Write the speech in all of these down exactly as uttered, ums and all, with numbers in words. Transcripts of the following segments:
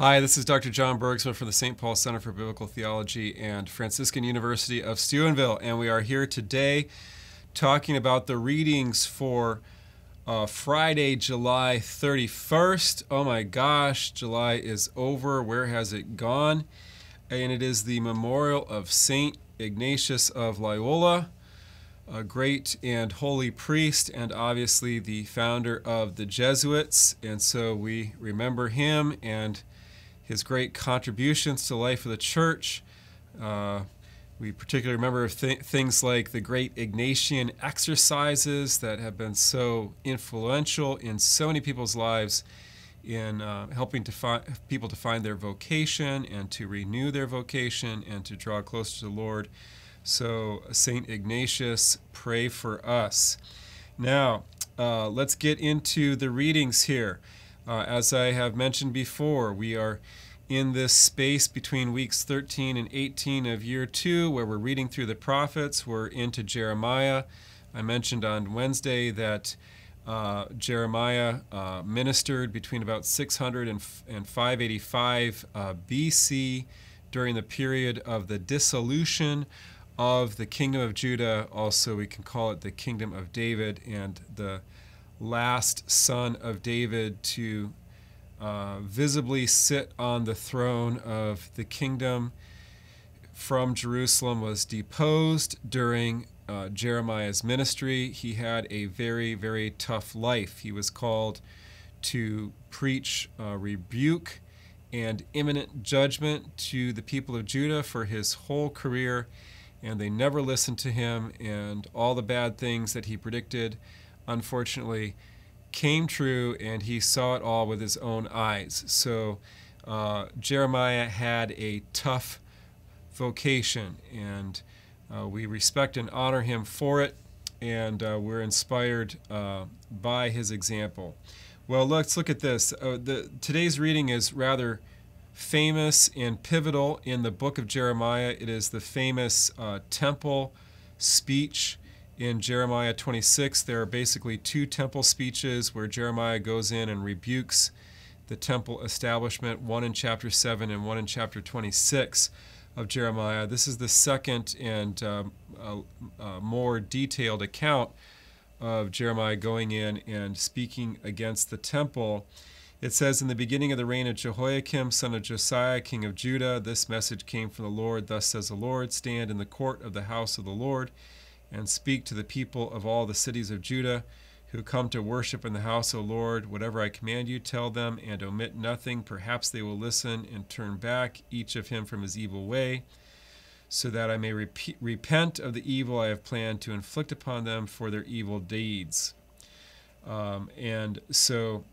Hi, this is Doctor John Bergsma from the Saint Paul Center for Biblical Theology and Franciscan University of Steubenville, and we are here today talking about the readings for uh, Friday, July thirty-first. Oh my gosh, July is over. Where has it gone? And it is the memorial of Saint Ignatius of Loyola, a great and holy priest, and obviously the founder of the Jesuits. And so we remember him and his great contributions to the life of the church. Uh, we particularly remember th things like the great Ignatian exercises that have been so influential in so many people's lives in uh, helping to find people to find their vocation and to renew their vocation and to draw closer to the Lord. So Saint Ignatius, pray for us. Now, uh, let's get into the readings here. Uh, as I have mentioned before, we are in this space between weeks thirteen and eighteen of year two, where we're reading through the prophets. We're into Jeremiah. I mentioned on Wednesday that uh, Jeremiah uh, ministered between about six hundred and five eighty-five uh, B C during the period of the dissolution of the kingdom of Judah. Also, we can call it the kingdom of David, and the last son of David to uh, visibly sit on the throne of the kingdom from Jerusalem was deposed during uh, Jeremiah's ministry. He had a very, very tough life. He was called to preach uh, rebuke and imminent judgment to the people of Judah for his whole career, and they never listened to him, and all the bad things that he predicted unfortunately came true, and he saw it all with his own eyes. So uh, Jeremiah had a tough vocation, and uh, we respect and honor him for it, and uh, we're inspired uh, by his example. Well, let's look at this. Uh, the, today's reading is rather famous and pivotal in the book of Jeremiah. It is the famous uh, temple speech. In Jeremiah twenty-six, there are basically two temple speeches where Jeremiah goes in and rebukes the temple establishment, one in chapter seven and one in chapter twenty-six of Jeremiah. This is the second and um, uh, uh, more detailed account of Jeremiah going in and speaking against the temple. It says, "In the beginning of the reign of Jehoiakim, son of Josiah, king of Judah, this message came from the Lord. Thus says the Lord, stand in the court of the house of the Lord, and speak to the people of all the cities of Judah who come to worship in the house of the Lord. Whatever I command you, tell them, and omit nothing. Perhaps they will listen and turn back, each of him from his evil way, so that I may repeat, repent of the evil I have planned to inflict upon them for their evil deeds." Um, and so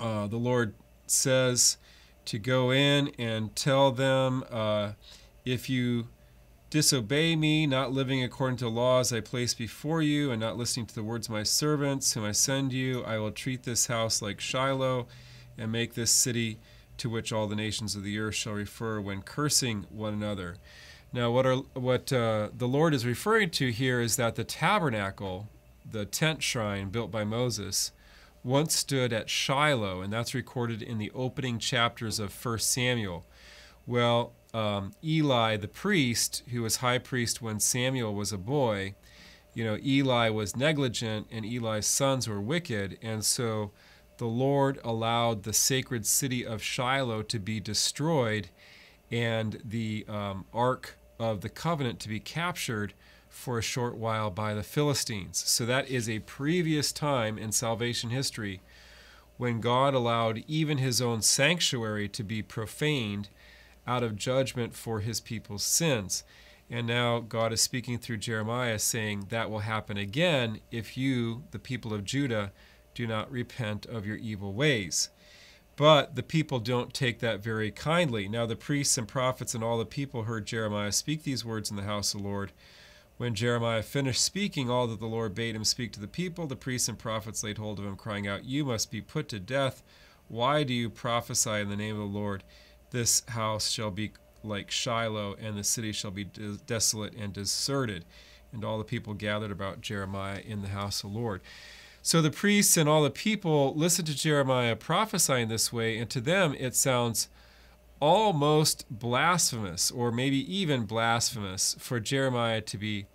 uh, the Lord says to go in and tell them, uh, if you disobey me, not living according to laws I place before you, and not listening to the words of my servants whom I send you, I will treat this house like Shiloh, and make this city to which all the nations of the earth shall refer when cursing one another. Now, what are what uh, the Lord is referring to here is that the tabernacle, the tent shrine built by Moses, once stood at Shiloh, and that's recorded in the opening chapters of First Samuel. Well, Um, Eli, the priest, who was high priest when Samuel was a boy, you know, Eli was negligent, and Eli's sons were wicked, and so the Lord allowed the sacred city of Shiloh to be destroyed and the um, Ark of the Covenant to be captured for a short while by the Philistines. So that is a previous time in salvation history when God allowed even his own sanctuary to be profaned out of judgment for his people's sins. And now God is speaking through Jeremiah, saying that will happen again if you, the people of Judah, do not repent of your evil ways. But the people don't take that very kindly. Now the priests and prophets and all the people heard Jeremiah speak these words in the house of the Lord. When Jeremiah finished speaking all that the Lord bade him speak to the people, the priests and prophets laid hold of him, crying out, "You must be put to death. Why do you prophesy in the name of the Lord? This house shall be like Shiloh, and the city shall be des desolate and deserted." And all the people gathered about Jeremiah in the house of the Lord. So the priests and all the people listened to Jeremiah prophesying this way, and to them it sounds almost blasphemous, or maybe even blasphemous, for Jeremiah to be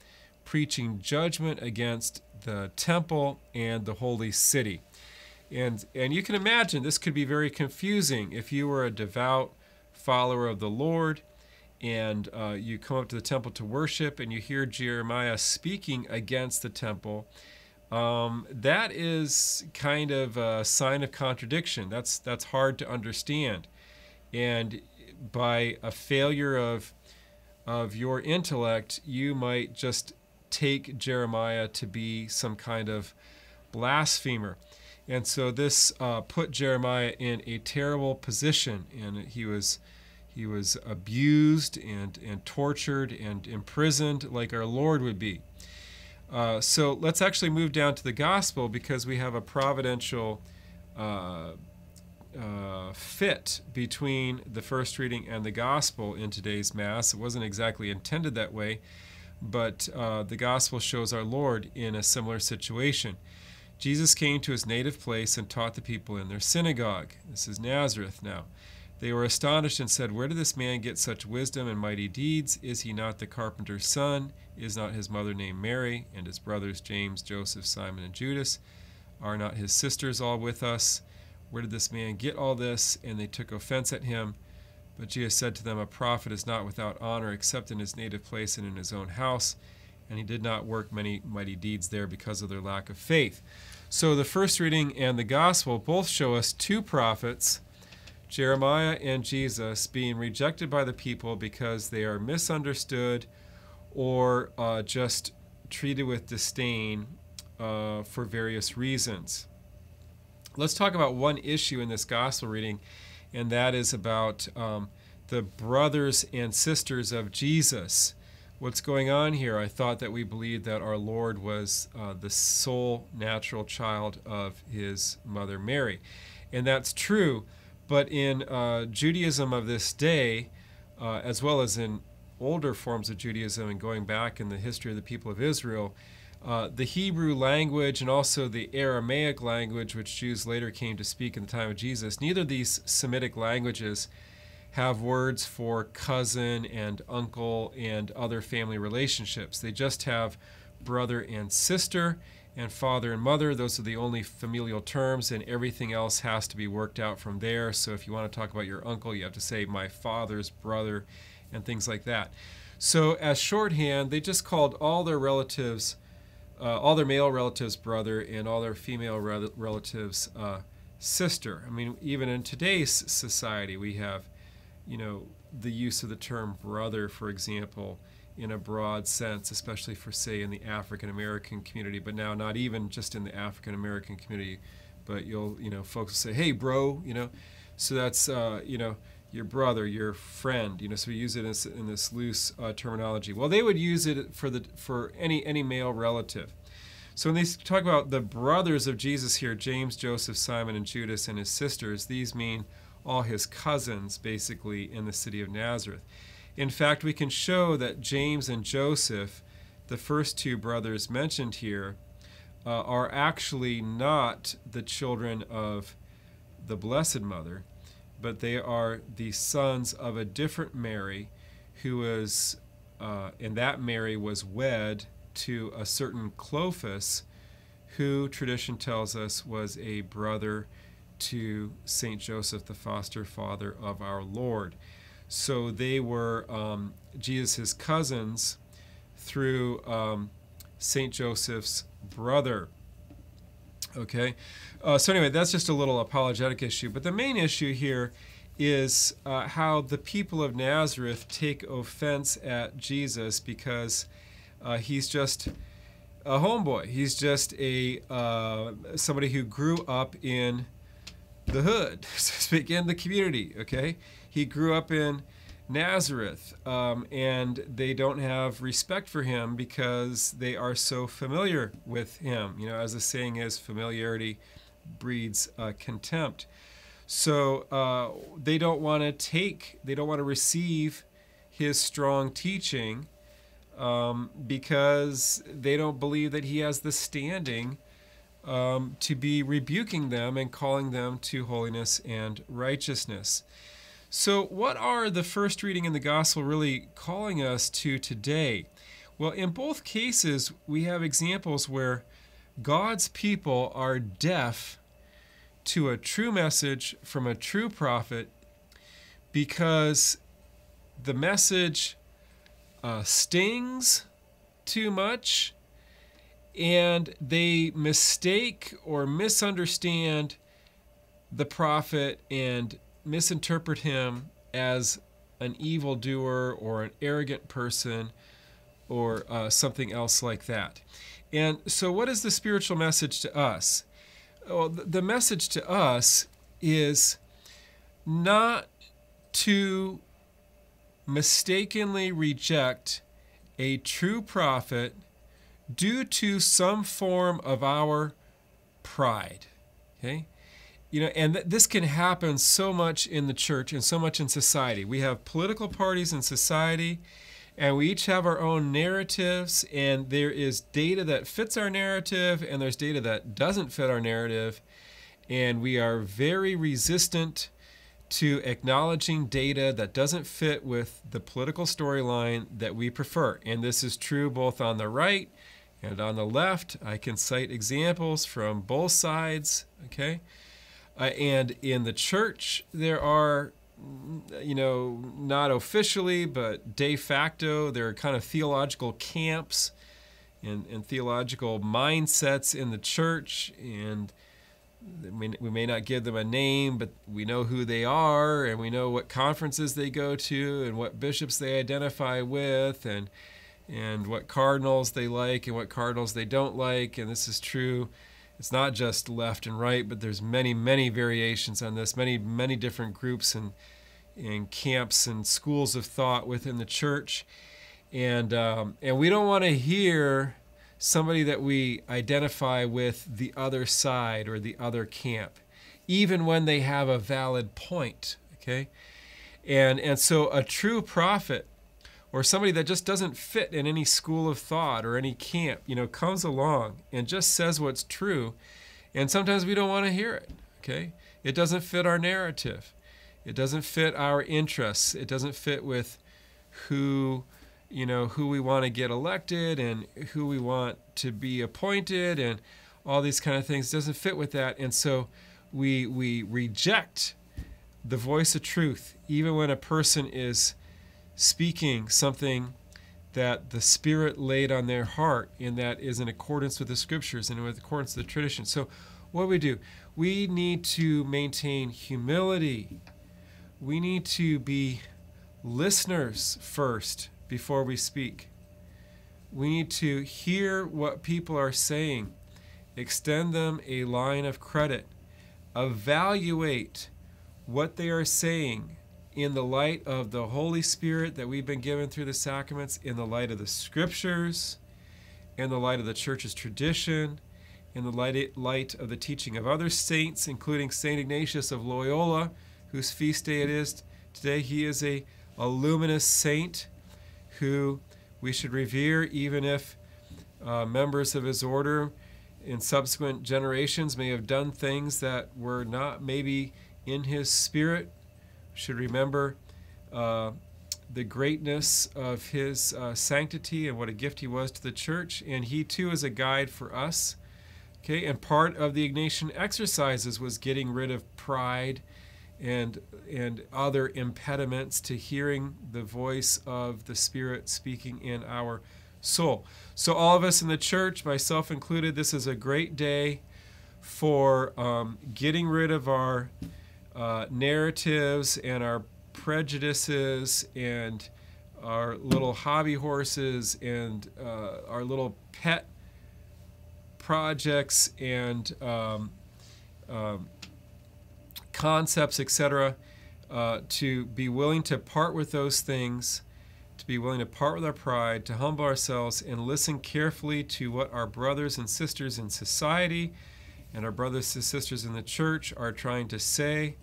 preaching judgment against the temple and the holy city. And, and you can imagine this could be very confusing if you were a devout follower of the Lord and uh, you come up to the temple to worship and you hear Jeremiah speaking against the temple. Um, that is kind of a sign of contradiction. That's, that's hard to understand. And by a failure of, of your intellect, you might just take Jeremiah to be some kind of blasphemer. And so this uh, put Jeremiah in a terrible position, and he was, he was abused and, and tortured and imprisoned like our Lord would be. Uh, so let's actually move down to the gospel, because we have a providential uh, uh, fit between the first reading and the gospel in today's Mass. It wasn't exactly intended that way, but uh, the gospel shows our Lord in a similar situation. Jesus came to his native place and taught the people in their synagogue. This is Nazareth now. They were astonished and said, "Where did this man get such wisdom and mighty deeds? Is he not the carpenter's son? Is not his mother named Mary, and his brothers James, Joseph, Simon, and Judas? Are not his sisters all with us? Where did this man get all this?" And they took offense at him. But Jesus said to them, "A prophet is not without honor except in his native place and in his own house." And he did not work many mighty deeds there because of their lack of faith. So the first reading and the gospel both show us two prophets, Jeremiah and Jesus, being rejected by the people because they are misunderstood or uh, just treated with disdain uh, for various reasons. Let's talk about one issue in this gospel reading, and that is about um, the brothers and sisters of Jesus. What's going on here? I thought that we believed that our Lord was uh, the sole natural child of his mother Mary. And that's true, but in uh, Judaism of this day, uh, as well as in older forms of Judaism and going back in the history of the people of Israel, uh, the Hebrew language and also the Aramaic language, which Jews later came to speak in the time of Jesus, neither of these Semitic languages have words for cousin and uncle and other family relationships. They just have brother and sister and father and mother. Those are the only familial terms, and everything else has to be worked out from there. So if you want to talk about your uncle, you have to say my father's brother and things like that. So as shorthand, they just called all their relatives, uh, all their male relatives brother, and all their female re relatives uh, sister. I mean, even in today's society, we have, you know, the use of the term brother, for example, in a broad sense, especially for, say, in the African-American community, but now not even just in the African-American community, but you'll, you know, folks will say, hey, bro, you know, so that's, uh, you know, your brother, your friend, you know, so we use it in this, in this loose uh, terminology. Well, they would use it for, the, for any, any male relative. So when they talk about the brothers of Jesus here, James, Joseph, Simon, and Judas, and his sisters, these mean all his cousins, basically, in the city of Nazareth. In fact, we can show that James and Joseph, the first two brothers mentioned here, uh, are actually not the children of the Blessed Mother, but they are the sons of a different Mary who was, uh, and that Mary was wed to a certain Clophas, who tradition tells us was a brother to Saint Joseph, the foster father of our Lord. So they were um, Jesus' cousins through um, Saint Joseph's brother. Okay, uh, so anyway, that's just a little apologetic issue. But the main issue here is uh, how the people of Nazareth take offense at Jesus because uh, he's just a homeboy. He's just a uh, somebody who grew up in the hood, so to speak, in the community, okay? He grew up in Nazareth, um, and they don't have respect for him because they are so familiar with him. You know, as the saying is, familiarity breeds uh, contempt. So uh, they don't want to take, they don't want to receive his strong teaching um, because they don't believe that he has the standing um, to be rebuking them and calling them to holiness and righteousness. So what are the first reading in the gospel really calling us to today? Well, in both cases, we have examples where God's people are deaf to a true message from a true prophet because the message uh, stings too much and they mistake or misunderstand the prophet and misinterpret him as an evildoer or an arrogant person or uh, something else like that. And so what is the spiritual message to us? Well, the message to us is not to mistakenly reject a true prophet due to some form of our pride. Okay? You know, and th this can happen so much in the church and so much in society. We have political parties in society, and we each have our own narratives, and there is data that fits our narrative, and there's data that doesn't fit our narrative, and we are very resistant to acknowledging data that doesn't fit with the political storyline that we prefer. And this is true both on the right and on the left. I can cite examples from both sides, okay? Uh, and in the church, there are, you know, not officially, but de facto, there are kind of theological camps and, and theological mindsets in the church. And we may not give them a name, but we know who they are, and we know what conferences they go to, and what bishops they identify with, and, and what cardinals they like, and what cardinals they don't like. And this is true. It's not just left and right, but there's many, many variations on this, many, many different groups and, and camps and schools of thought within the church. And, um, and we don't want to hear somebody that we identify with the other side or the other camp, even when they have a valid point, okay? And, and so a true prophet or somebody that just doesn't fit in any school of thought or any camp, you know, comes along and just says what's true, and sometimes we don't want to hear it, okay? It doesn't fit our narrative. It doesn't fit our interests. It doesn't fit with who, you know, who we want to get elected and who we want to be appointed and all these kind of things. It doesn't fit with that, and so we, we reject the voice of truth, even when a person is speaking something that the Spirit laid on their heart and that is in accordance with the Scriptures and in accordance with the tradition. So what do we do? We need to maintain humility. We need to be listeners first before we speak. We need to hear what people are saying, extend them a line of credit, evaluate what they are saying, in the light of the Holy Spirit that we've been given through the sacraments, in the light of the Scriptures, in the light of the Church's tradition, in the light, light of the teaching of other saints, including Saint Ignatius of Loyola, whose feast day it is today. He is a, a luminous saint who we should revere, even if uh, members of his order in subsequent generations may have done things that were not maybe in his spirit. Should remember uh, the greatness of his uh, sanctity and what a gift he was to the church, and he too is a guide for us. Okay, and part of the Ignatian exercises was getting rid of pride and and other impediments to hearing the voice of the Spirit speaking in our soul. So all of us in the church, myself included, this is a great day for um, getting rid of our Uh, narratives and our prejudices and our little hobby horses and uh, our little pet projects and um, um, concepts, et cetera, uh, to be willing to part with those things, to be willing to part with our pride, to humble ourselves and listen carefully to what our brothers and sisters in society and our brothers and sisters in the church are trying to say,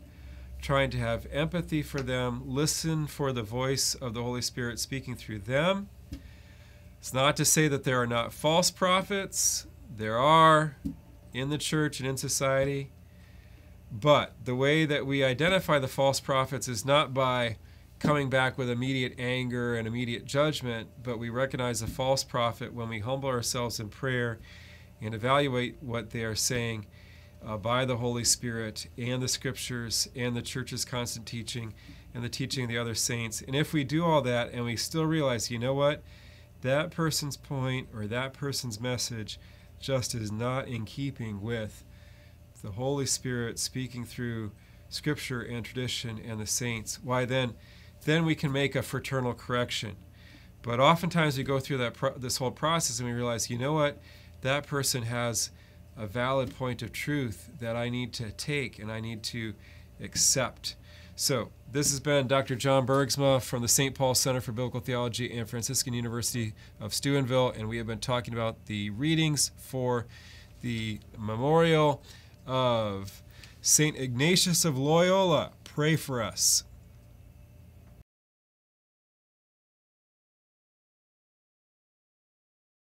trying to have empathy for them, listen for the voice of the Holy Spirit speaking through them. It's not to say that there are not false prophets. There are. in the church and in society. But the way that we identify the false prophets is not by coming back with immediate anger and immediate judgment, but we recognize a false prophet when we humble ourselves in prayer and evaluate what they are saying uh, by the Holy Spirit and the Scriptures and the Church's constant teaching and the teaching of the other saints. And if we do all that and we still realize, you know what, that person's point or that person's message just is not in keeping with the Holy Spirit speaking through Scripture and tradition and the saints, why then, then we can make a fraternal correction. But oftentimes we go through that pro this whole process and we realize, you know what, that person has a valid point of truth that I need to take and I need to accept. So this has been Doctor John Bergsma from the Saint Paul Center for Biblical Theology and Franciscan University of Steubenville, and we have been talking about the readings for the memorial of Saint Ignatius of Loyola. Pray for us.